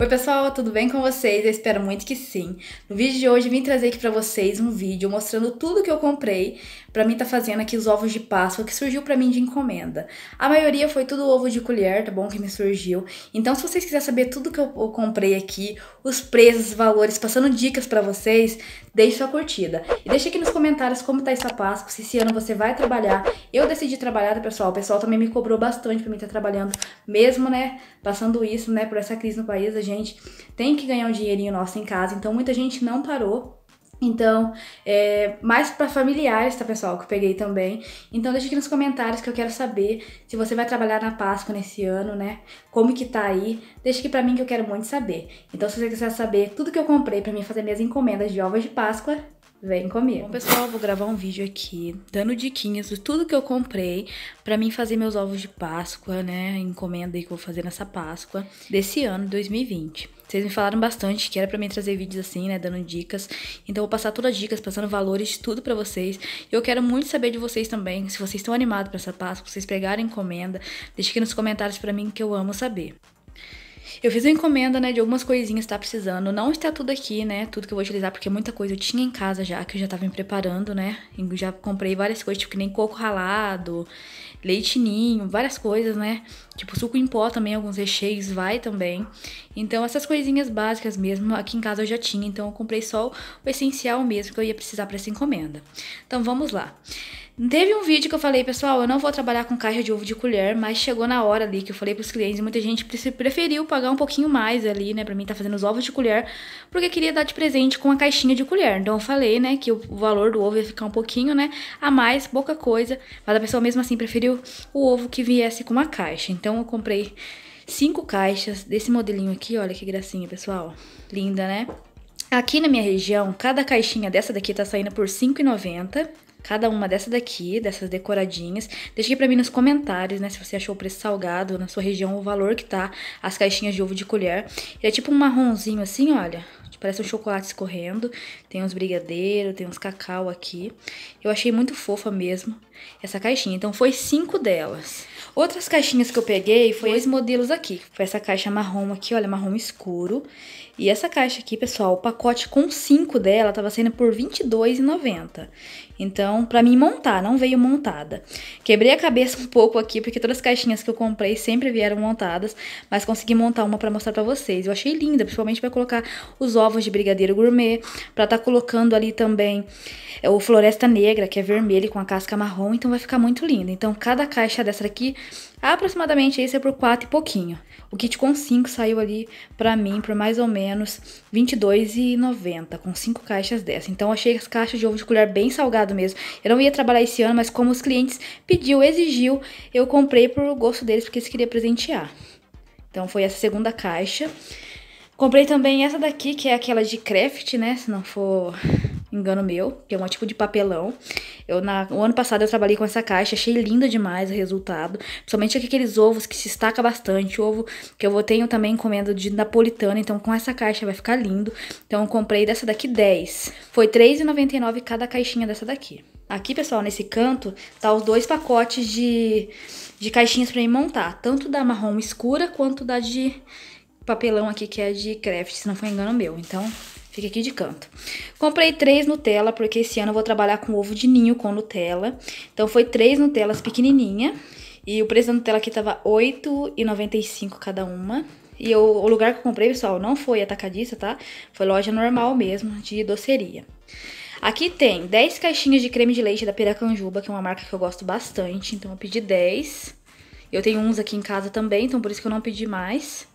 Oi pessoal, tudo bem com vocês? Eu espero muito que sim. No vídeo de hoje eu vim trazer aqui pra vocês um vídeo mostrando tudo que eu comprei pra mim tá fazendo aqui os ovos de Páscoa que surgiu pra mim de encomenda. A maioria foi tudo ovo de colher, tá bom? Que me surgiu. Então se vocês quiserem saber tudo que eu comprei aqui, os preços, valores, passando dicas pra vocês, deixe sua curtida. E deixa aqui nos comentários como tá essa Páscoa, se esse ano você vai trabalhar. Eu decidi trabalhar, tá, pessoal? O pessoal também me cobrou bastante pra mim estar trabalhando mesmo, né? Passando isso, né? Por essa crise no país, a gente tem que ganhar um dinheirinho nosso em casa, então muita gente não parou. Então, mais para familiares, tá, pessoal, que eu peguei também. Então deixa aqui nos comentários que eu quero saber se você vai trabalhar na Páscoa nesse ano, né? Como que tá aí? Deixa aqui pra mim que eu quero muito saber. Então se você quiser saber tudo que eu comprei pra mim fazer minhas encomendas de ovos de Páscoa, vem comigo. Bom, pessoal, eu vou gravar um vídeo aqui dando diquinhas de tudo que eu comprei pra mim fazer meus ovos de Páscoa, né? Encomenda aí que eu vou fazer nessa Páscoa desse ano, 2020. Vocês me falaram bastante que era pra mim trazer vídeos assim, né? Dando dicas. Então eu vou passar todas as dicas, passando valores, tudo pra vocês. E eu quero muito saber de vocês também, se vocês estão animados pra essa Páscoa, se vocês pegarem encomenda. Deixa aqui nos comentários pra mim que eu amo saber. Eu fiz uma encomenda, né, de algumas coisinhas que tá precisando. Não está tudo aqui, né, tudo que eu vou utilizar, porque muita coisa eu tinha em casa já, que eu já tava me preparando, né. Eu já comprei várias coisas, tipo, que nem coco ralado, leite ninho, várias coisas, né. Tipo, suco em pó também, alguns recheios vai também. Então, essas coisinhas básicas mesmo, aqui em casa eu já tinha. Então, eu comprei só o essencial mesmo que eu ia precisar pra essa encomenda. Então, vamos lá. Teve um vídeo que eu falei, pessoal, eu não vou trabalhar com caixa de ovo de colher, mas chegou na hora ali que eu falei pros clientes, muita gente preferiu pagar um pouquinho mais ali, né, pra mim tá fazendo os ovos de colher, porque queria dar de presente com a caixinha de colher. Então eu falei, né, que o valor do ovo ia ficar um pouquinho, né, a mais, pouca coisa, mas a pessoa mesmo assim preferiu o ovo que viesse com uma caixa. Então eu comprei 5 caixas desse modelinho aqui, olha que gracinha, pessoal, linda, né? Aqui na minha região, cada caixinha dessa daqui tá saindo por R$ 5,90. Cada uma dessa daqui, dessas decoradinhas. Deixa aqui pra mim nos comentários, né, se você achou o preço salgado na sua região, o valor que tá as caixinhas de ovo de colher. Ele é tipo um marronzinho assim, olha, parece um chocolate escorrendo. Tem uns brigadeiros, tem uns cacau aqui. Eu achei muito fofa mesmo essa caixinha, então foi 5 delas. Outras caixinhas que eu peguei foi esses modelos aqui. Foi essa caixa marrom aqui, olha, marrom escuro. E essa caixa aqui, pessoal, o pacote com 5 dela tava saindo por R$ 22,90. Então, pra mim montar, não veio montada. Quebrei a cabeça um pouco aqui, porque todas as caixinhas que eu comprei sempre vieram montadas, mas consegui montar uma pra mostrar pra vocês. Eu achei linda, principalmente pra colocar os ovos de brigadeiro gourmet, pra tá colocando ali também o floresta negra, que é vermelho com a casca marrom, então vai ficar muito lindo. Então, cada caixa dessa aqui, aproximadamente esse é por 4 e pouquinho. O kit com 5 saiu ali pra mim por mais ou menos R$ 22,90, com 5 caixas dessa. Então eu achei as caixas de ovo de colher bem salgado mesmo. Eu não ia trabalhar esse ano, mas como os clientes pediu, exigiu, eu comprei por gosto deles, porque eles queriam presentear. Então foi essa segunda caixa. Comprei também essa daqui, que é aquela de craft, né, se não for engano meu, que é um tipo de papelão. O ano passado eu trabalhei com essa caixa, achei linda demais o resultado. Principalmente aqueles ovos que se destaca bastante. O ovo que eu tenho também encomenda de napolitana, então com essa caixa vai ficar lindo. Então eu comprei dessa daqui 10. Foi R$ 3,99 cada caixinha dessa daqui. Aqui, pessoal, nesse canto, tá os 2 pacotes de caixinhas pra mim montar. Tanto da marrom escura, quanto da de papelão aqui, que é de craft, se não for engano meu. Então fica aqui de canto. Comprei 3 Nutella, porque esse ano eu vou trabalhar com ovo de ninho com Nutella. Então foi 3 Nutellas pequenininha. E o preço da Nutella aqui tava R$ 8,95 cada uma. E o lugar que eu comprei, pessoal, não foi atacadista, tá? Foi loja normal mesmo, de doceria. Aqui tem 10 caixinhas de creme de leite da Piracanjuba, que é uma marca que eu gosto bastante. Então eu pedi 10. Eu tenho uns aqui em casa também, então por isso que eu não pedi mais.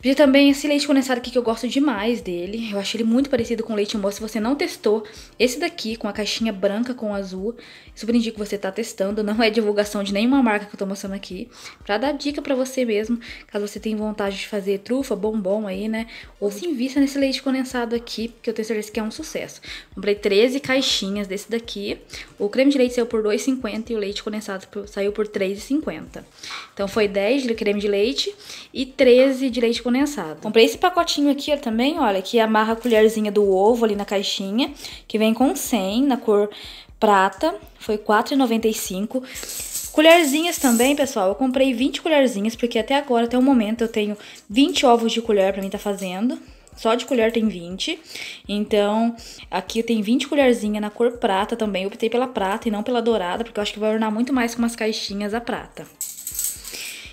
Pedi também esse leite condensado aqui, que eu gosto demais dele. Eu achei ele muito parecido com leite moça. Se você não testou esse daqui, com a caixinha branca com azul, super indico que você tá testando. Não é divulgação de nenhuma marca que eu tô mostrando aqui, pra dar dica pra você mesmo, caso você tenha vontade de fazer trufa, bombom aí, né? Ou se invista nesse leite condensado aqui, porque eu tenho certeza que é um sucesso. Comprei 13 caixinhas desse daqui. O creme de leite saiu por R$ 2,50 e o leite condensado saiu por R$ 3,50. Então foi 10 de creme de leite e 13 de leite condensado. Comprei esse pacotinho aqui, ó, também, olha, que amarra a colherzinha do ovo ali na caixinha, que vem com 100 na cor prata, foi R$ 4,95. Colherzinhas também, pessoal, eu comprei 20 colherzinhas, porque até agora, até o momento, eu tenho 20 ovos de colher pra mim tá fazendo. Só de colher tem 20, então aqui tem 20 colherzinhas na cor prata também. Eu optei pela prata e não pela dourada, porque eu acho que vai ornar muito mais com umas caixinhas a prata.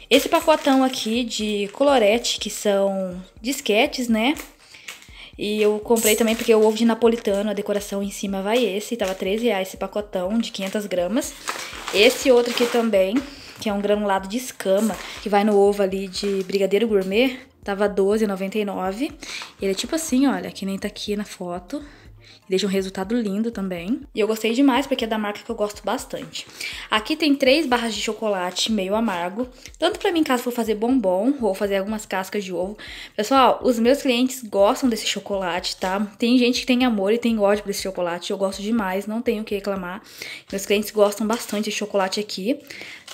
Esse pacotão aqui de colorete, que são disquetes, né? E eu comprei também porque o ovo de napolitano, a decoração em cima vai esse. Tava R$13,00 esse pacotão de 500 gramas. Esse outro aqui também, que é um granulado de escama, que vai no ovo ali de brigadeiro gourmet, tava R$12,99. Ele é tipo assim, olha, que nem tá aqui na foto. Deixa um resultado lindo também. E eu gostei demais, porque é da marca que eu gosto bastante. Aqui tem 3 barras de chocolate meio amargo. Tanto pra mim, caso for fazer bombom, ou fazer algumas cascas de ovo. Pessoal, os meus clientes gostam desse chocolate, tá? Tem gente que tem amor e tem ódio por esse chocolate. Eu gosto demais, não tenho o que reclamar. Meus clientes gostam bastante desse chocolate aqui,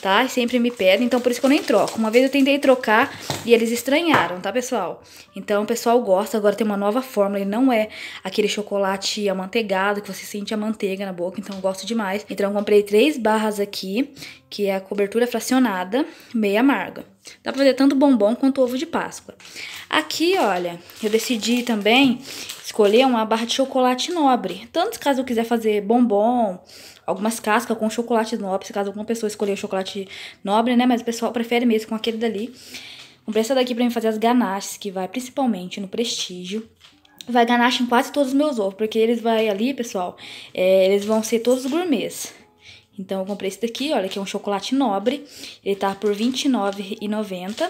tá? E sempre me pedem, então por isso que eu nem troco. Uma vez eu tentei trocar e eles estranharam, tá, pessoal? Então o pessoal gosta, agora tem uma nova fórmula. Ele não é aquele chocolate amanteigado, que você sente a manteiga na boca, então eu gosto demais. Então eu comprei 3 barras aqui, que é a cobertura fracionada, meia amarga. Dá pra fazer tanto bombom quanto ovo de Páscoa. Aqui, olha, eu decidi também escolher uma barra de chocolate nobre. Tanto caso eu quiser fazer bombom, algumas cascas com chocolate nobre, caso alguma pessoa escolher o chocolate nobre, né? Mas o pessoal prefere mesmo com aquele dali. Comprei essa daqui pra mim fazer as ganaches, que vai principalmente no Prestígio. Vai ganache em quase todos os meus ovos, porque eles vai ali, pessoal, eles vão ser todos gourmets. Então eu comprei esse daqui, olha, que é um chocolate nobre, ele tá por R$29,90.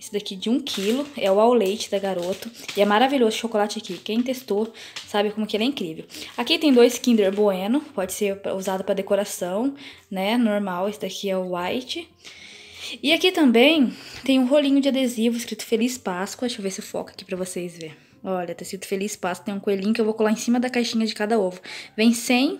Esse daqui de 1 kg, é o ao leite da Garoto, e é maravilhoso esse chocolate aqui. Quem testou sabe como que ele é incrível. Aqui tem 2 Kinder Bueno, pode ser usado pra decoração, né, normal, esse daqui é o white. E aqui também tem um rolinho de adesivo escrito Feliz Páscoa, deixa eu ver se foca aqui pra vocês verem. Olha, tá escrito Feliz Páscoa, tem um coelhinho que eu vou colar em cima da caixinha de cada ovo. Vem 100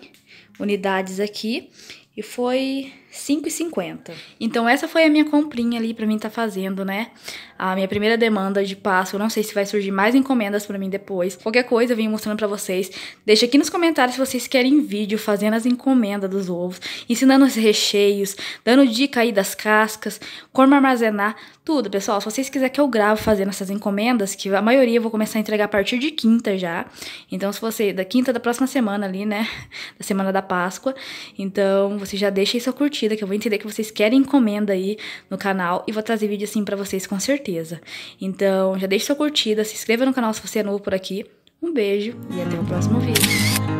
unidades aqui e foi R$5,50. Então essa foi a minha comprinha ali pra mim tá fazendo, né? A minha primeira demanda de Páscoa, eu não sei se vai surgir mais encomendas pra mim depois. Qualquer coisa eu vim mostrando pra vocês. Deixa aqui nos comentários se vocês querem vídeo fazendo as encomendas dos ovos, ensinando os recheios, dando dica aí das cascas, como armazenar, tudo, pessoal. Se vocês quiserem que eu gravo fazendo essas encomendas, que a maioria eu vou começar a entregar a partir de quinta já. Então se você, da quinta da próxima semana ali, né? Da semana da Páscoa. Então você já deixa aí sua curtida, que eu vou entender que vocês querem encomenda aí no canal e vou trazer vídeo assim pra vocês com certeza. Então já deixa sua curtida, se inscreva no canal se você é novo por aqui. Um beijo e até o próximo vídeo.